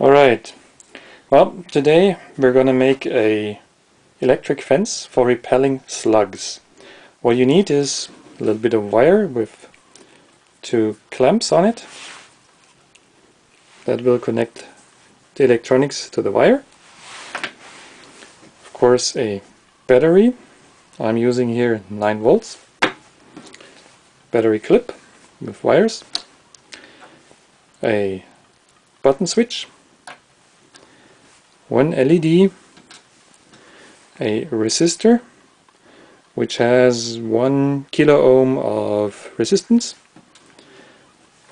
Alright, well today we're gonna make a electric fence for repelling slugs. What you need is a little bit of wire with two clamps on it that will connect the electronics to the wire. Of course a battery, I'm using here 9 volts, battery clip with wires, a button switch, one LED, a resistor which has 1 kilo ohm of resistance,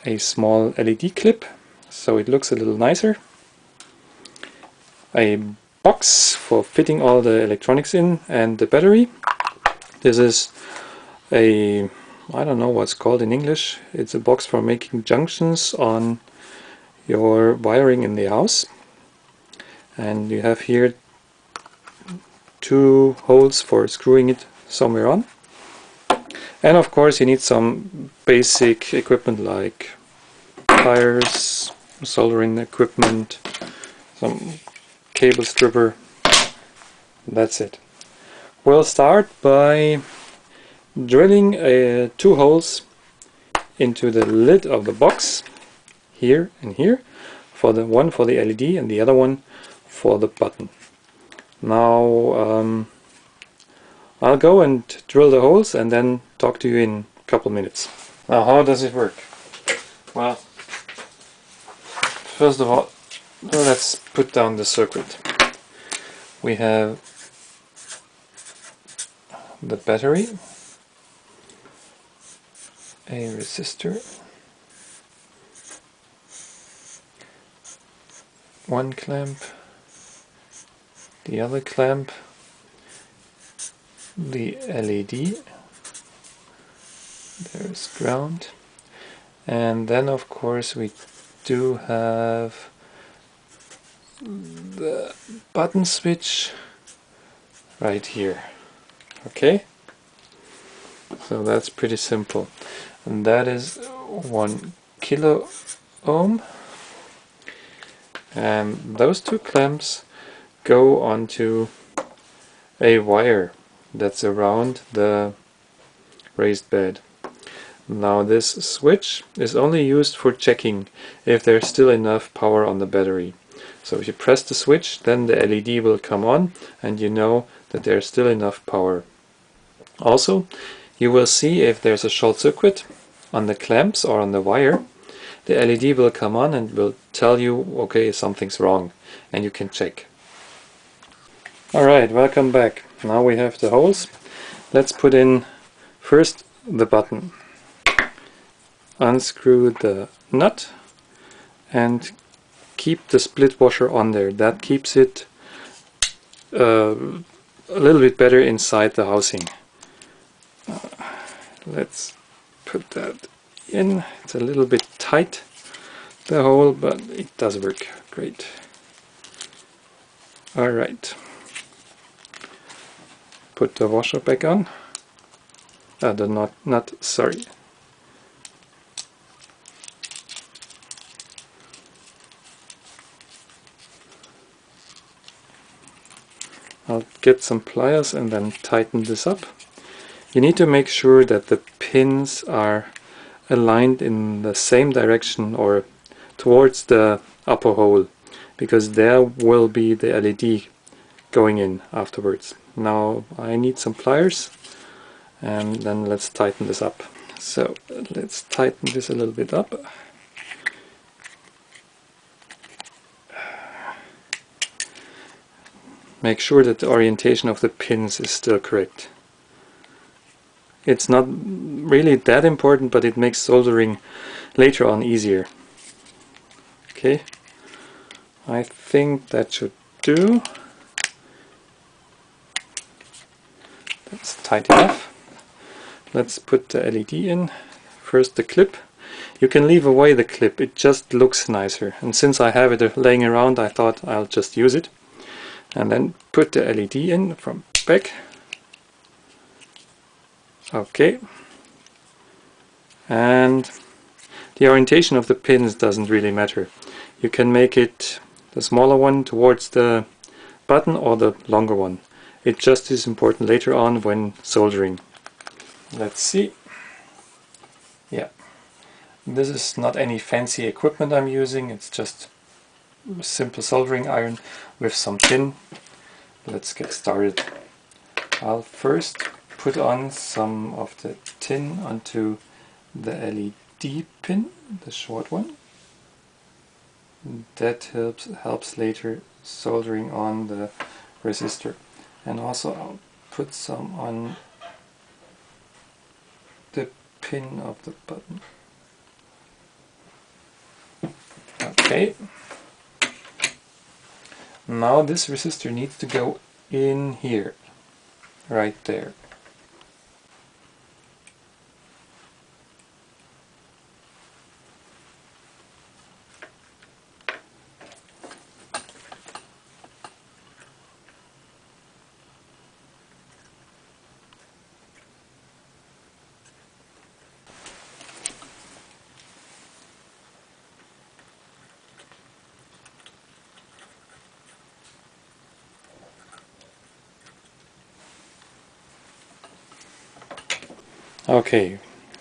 a small LED clip so it looks a little nicer, a box for fitting all the electronics in, and the battery. This is a, I don't know what's called in English, it's a box for making junctions on your wiring in the house. And you have here two holes for screwing it somewhere on, and of course you need some basic equipment like pliers, soldering equipment, some cable stripper. That's it. We'll start by drilling 2 holes into the lid of the box, here and here, for the one for the LED and the other one for the button. Now I'll go and drill the holes and then talk to you in a couple minutes. Now how does it work? Well, first of all, let's put down the circuit. We have the battery, a resistor, 1 clamp, the other clamp, the LED, there's ground, and then of course we do have the button switch right here. Okay, so that's pretty simple, and that is 1 kilo ohm, and those two clamps go onto a wire that's around the raised bed. Now this switch is only used for checking if there's still enough power on the battery. So if you press the switch, then the LED will come on and you know that there's still enough power. Also, you will see if there's a short circuit on the clamps or on the wire. The LED will come on and will tell you, okay, something's wrong, and you can check. Alright, welcome back. Now we have the holes. Let's put in first the button. Unscrew the nut and keep the split washer on there. That keeps it a little bit better inside the housing. Let's put that in. It's a little bit tight, the hole, but it does work great. Alright, put the washer back on, the nut, sorry. I'll get some pliers and then tighten this up. You need to make sure that the pins are aligned in the same direction or towards the upper hole, because there will be the LED going in afterwards. Now I need some pliers and then let's tighten this up. So let's tighten this a little bit up. Make sure that the orientation of the pins is still correct. It's not really that important, but it makes soldering later on easier. Okay, I think that should do. That's tight enough. Let's put the LED in. First the clip. You can leave away the clip, it just looks nicer. And since I have it laying around, I thought I'll just use it. And then put the LED in from back. Okay, and the orientation of the pins doesn't really matter. You can make it the smaller one towards the button or the longer one. It just is important later on when soldering. Let's see. Yeah, this is not any fancy equipment I'm using, it's just simple soldering iron with some tin. Let's get started. I'll first put on some of the tin onto the LED pin, the short one. That helps later soldering on the resistor. And also I'll put some on the pin of the button. Okay. Now this resistor needs to go in here, right there. Okay,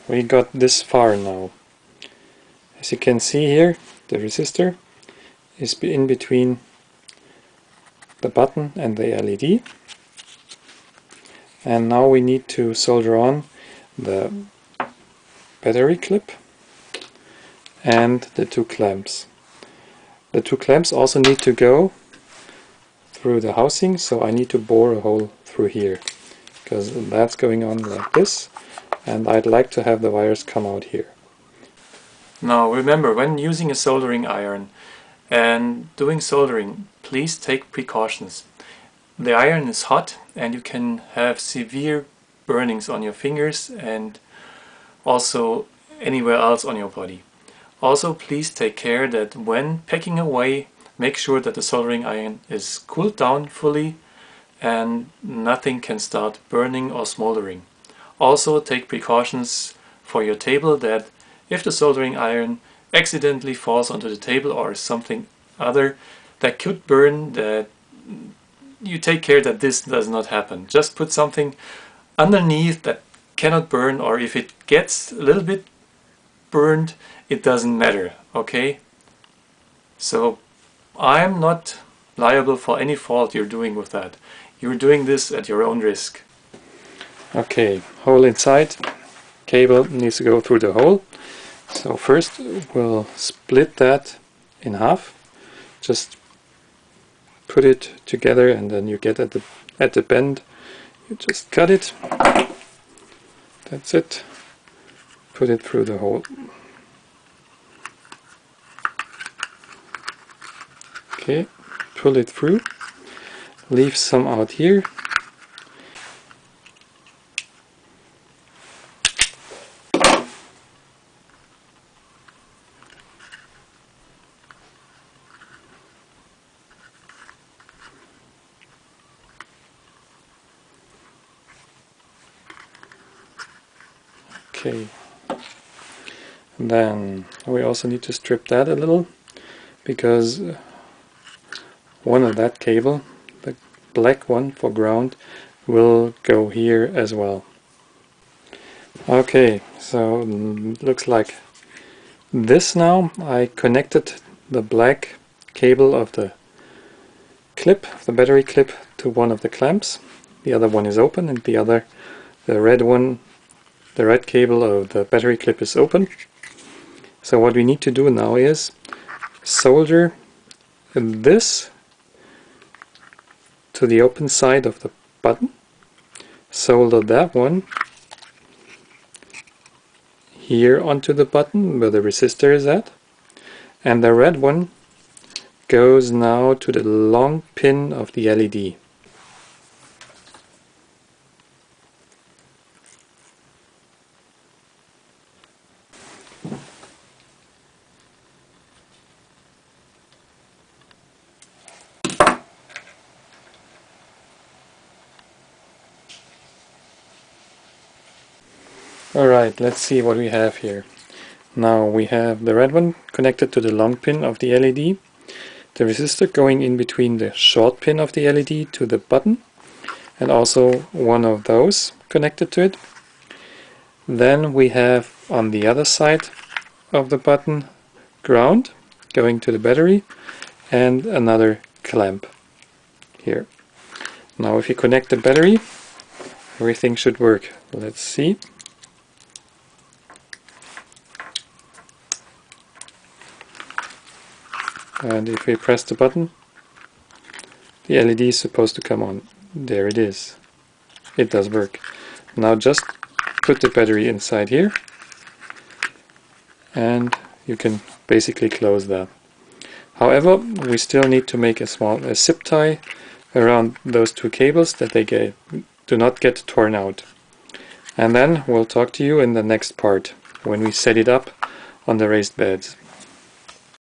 we got this far now. As you can see here, the resistor is in between the button and the LED. And now we need to solder on the battery clip and the two clamps. The two clamps also need to go through the housing, so I need to bore a hole through here, because that's going on like this. And I'd like to have the wires come out here. Now remember, when using a soldering iron and doing soldering, please take precautions. The iron is hot and you can have severe burnings on your fingers and also anywhere else on your body. Also, please take care that when packing away, make sure that the soldering iron is cooled down fully and nothing can start burning or smoldering. Also take precautions for your table that if the soldering iron accidentally falls onto the table or something other that could burn, that you take care that this does not happen. Just put something underneath that cannot burn, or if it gets a little bit burned, it doesn't matter, okay? So I'm not liable for any fault you're doing with that. You're doing this at your own risk. Okay, hole inside, cable needs to go through the hole. So first we'll split that in half. Just put it together and then you get at the bend. You just cut it. That's it. Put it through the hole. Okay, pull it through. Leave some out here. Okay, and then we also need to strip that a little, because one of that cable, the black one for ground, will go here as well. Okay, so looks like this now. I connected the black cable of the clip, the battery clip, to one of the clamps. The other one is open and the red one, the red cable of the battery clip, is open. So what we need to do now is solder this to the open side of the button, solder that one here onto the button where the resistor is at, and the red one goes now to the long pin of the LED. Alright, let's see what we have here. Now we have the red one connected to the long pin of the LED, the resistor going in between the short pin of the LED to the button, and also one of those connected to it. Then we have on the other side of the button ground going to the battery and another clamp here. Now if you connect the battery, everything should work. Let's see. And if we press the button, the LED is supposed to come on. There it is. It does work. Now just put the battery inside here and you can basically close that. However, we still need to make a zip tie around those two cables that they do not get torn out. And then we'll talk to you in the next part when we set it up on the raised beds.